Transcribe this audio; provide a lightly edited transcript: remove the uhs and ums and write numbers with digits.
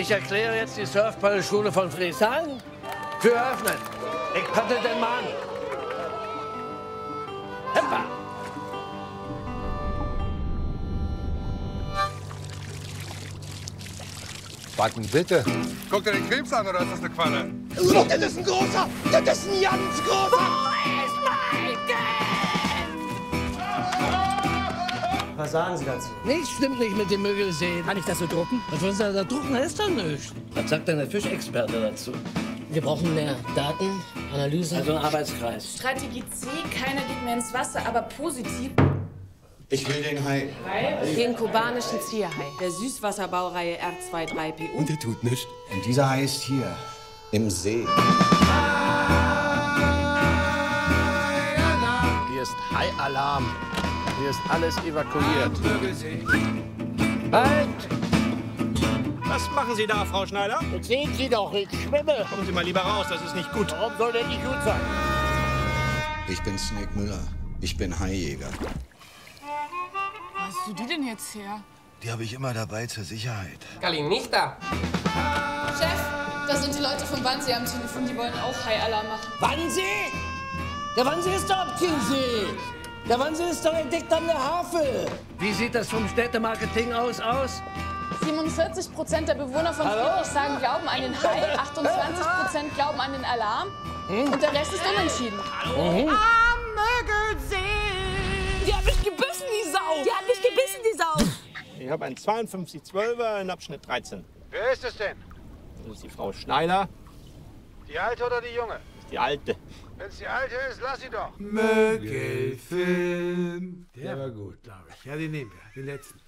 Ich erkläre jetzt die Surfball-Schule von Friesan für eröffnet. Ich paddel den Mann. Heppa! Backen bitte. Guck dir den Krebs an, oder ist das eine Qualle? Oh, das ist ein großer! Das ist ein ganz großer! Wo ist mein Geld? Was sagen Sie dazu? Nichts stimmt nicht mit dem Möbelsee. Kann ich das so drucken? Was wollen Sie da drucken? Das ist doch nichts. Was sagt denn der Fischexperte dazu? Wir brauchen mehr Daten, Analyse, also einen Arbeitskreis. Strategie C, keiner geht mehr ins Wasser, aber positiv. Ich will den Hai. Den kubanischen Zierhai, der Süßwasserbaureihe R23PO. Und der tut nichts. Und dieser Hai ist hier, im See. Hier ist Hai-Alarm. Hier ist alles evakuiert. Halt! Was machen Sie da, Frau Schneider? Jetzt sehen Sie doch, ich schwimme. Kommen Sie mal lieber raus, das ist nicht gut. Warum soll der nicht gut sein? Ich bin Snake Müller. Ich bin Haijäger. Wo hast du die denn jetzt her? Die habe ich immer dabei zur Sicherheit. Galin, nicht da! Chef, das sind die Leute vom Wannsee am Telefon, die wollen auch Hai-Alarm machen. Wannsee? Der Wannsee ist doch Optionsee! Der Wannsee ist doch entdeckt an der Havel! Wie sieht das vom Städtemarketing aus? 47% der Bewohner von Friedrichshagen glauben an den Hai, 28% glauben an den Alarm und der Rest ist unentschieden. Am Möbelsee! Die hat mich gebissen, die Sau! Die hat mich gebissen, die Sau! Ich habe einen 52-12er in Abschnitt 13. Wer ist es denn? Das ist die Frau Schneider. Die Alte oder die Junge? Das ist die Alte. Wenn es die Alte ist, lass sie doch. Mögelfilm. Der war gut, glaube ich. Ja, den nehmen wir, den letzten.